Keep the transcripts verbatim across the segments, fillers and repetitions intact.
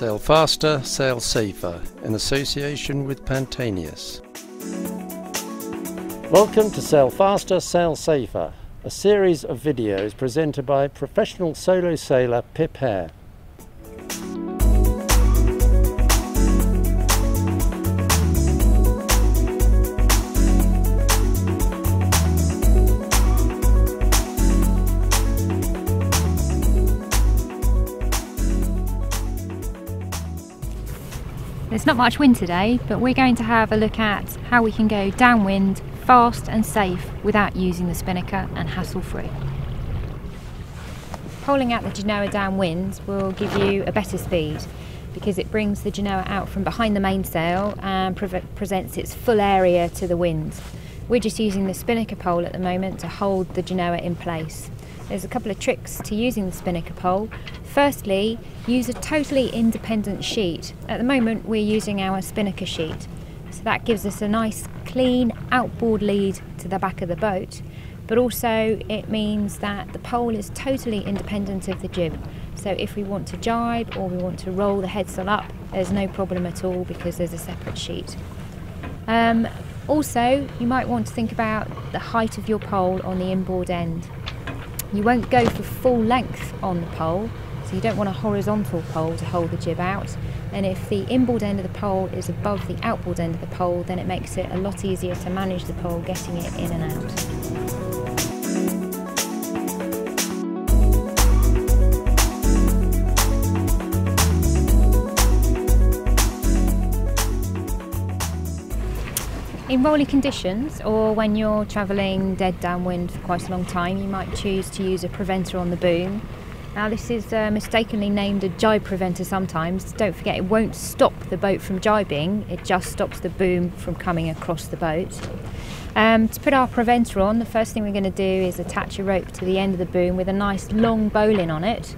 Sail faster, sail safer, in association with Pantanius. Welcome to Sail Faster, Sail Safer, a series of videos presented by professional solo sailor Pip Hare. There's not much wind today, but we're going to have a look at how we can go downwind fast and safe without using the spinnaker and hassle-free. Poling out the genoa downwind will give you a better speed because it brings the genoa out from behind the mainsail and pre presents its full area to the wind. We're just using the spinnaker pole at the moment to hold the genoa in place. There's a couple of tricks to using the spinnaker pole. Firstly, use a totally independent sheet. At the moment we're using our spinnaker sheet, so that gives us a nice clean outboard lead to the back of the boat, but also it means that the pole is totally independent of the jib. So if we want to jibe or we want to roll the headsail up, there's no problem at all because there's a separate sheet. Um, also, you might want to think about the height of your pole on the inboard end. You won't go for full length on the pole, so you don't want a horizontal pole to hold the jib out, and if the inboard end of the pole is above the outboard end of the pole, then it makes it a lot easier to manage the pole, getting it in and out. In rolly conditions, or when you're travelling dead downwind for quite a long time, you might choose to use a preventer on the boom. Now this is uh, mistakenly named a jibe preventer sometimes. Don't forget, it won't stop the boat from jibing, it just stops the boom from coming across the boat. Um, to put our preventer on, the first thing we're going to do is attach a rope to the end of the boom with a nice long bowline on it,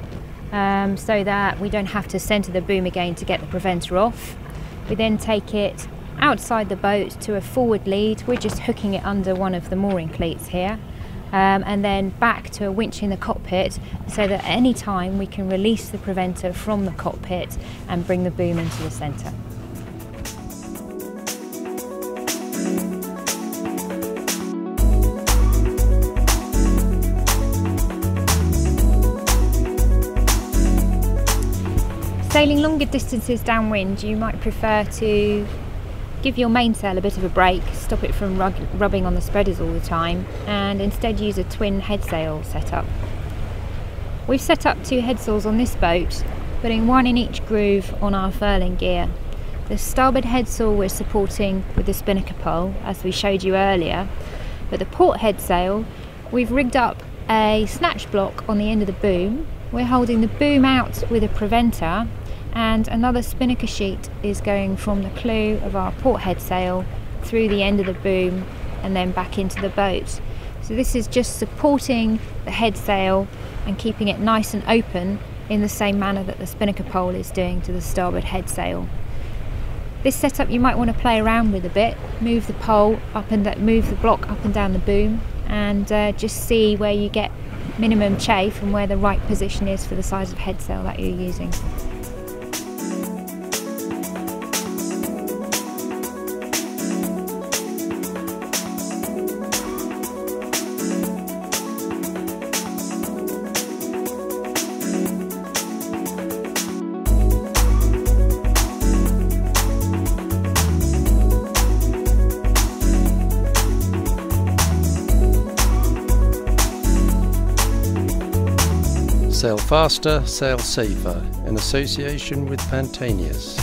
um, so that we don't have to centre the boom again to get the preventer off. We then take it outside the boat to a forward lead. We're just hooking it under one of the mooring cleats here, um, and then back to a winch in the cockpit, so that at any time we can release the preventer from the cockpit and bring the boom into the centre. Sailing longer distances downwind, you might prefer to give your mainsail a bit of a break, stop it from rug rubbing on the spreaders all the time, and instead use a twin headsail setup. We've set up two headsails on this boat, putting one in each groove on our furling gear. The starboard headsail we're supporting with the spinnaker pole, as we showed you earlier, but the port headsail, we've rigged up a snatch block on the end of the boom. We're holding the boom out with a preventer, and another spinnaker sheet is going from the clew of our port headsail through the end of the boom and then back into the boat. So this is just supporting the headsail and keeping it nice and open in the same manner that the spinnaker pole is doing to the starboard headsail. This setup you might want to play around with a bit. Move the pole up and move the block up and down the boom, and uh, just see where you get minimum chafe and where the right position is for the size of headsail that you're using. Sail faster, sail safer, in association with Pantanius.